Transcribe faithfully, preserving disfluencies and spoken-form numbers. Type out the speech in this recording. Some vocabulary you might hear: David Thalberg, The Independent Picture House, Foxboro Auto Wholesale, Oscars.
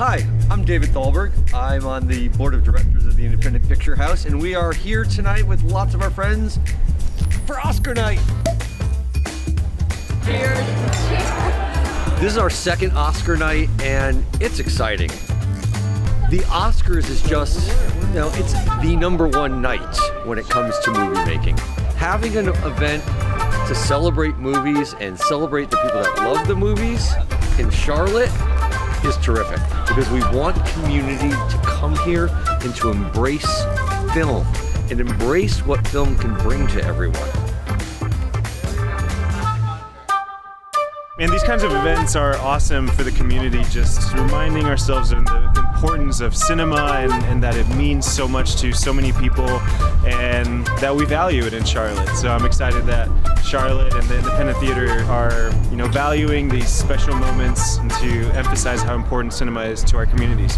Hi, I'm David Thalberg. I'm on the board of directors of the Independent Picture House, and we are here tonight with lots of our friends for Oscar night. This is our second Oscar night, and it's exciting. The Oscars is just, you know, it's the number one night when it comes to movie making. Having an event to celebrate movies and celebrate the people that love the movies in Charlotte is terrific, because we want community to come here and to embrace film and embrace what film can bring to everyone. And these kinds of events are awesome for the community, just reminding ourselves of the importance of cinema and, and that it means so much to so many people and that we value it in Charlotte. So I'm excited that Charlotte and the Independent Theater are, you know, valuing these special moments and to emphasize how important cinema is to our communities.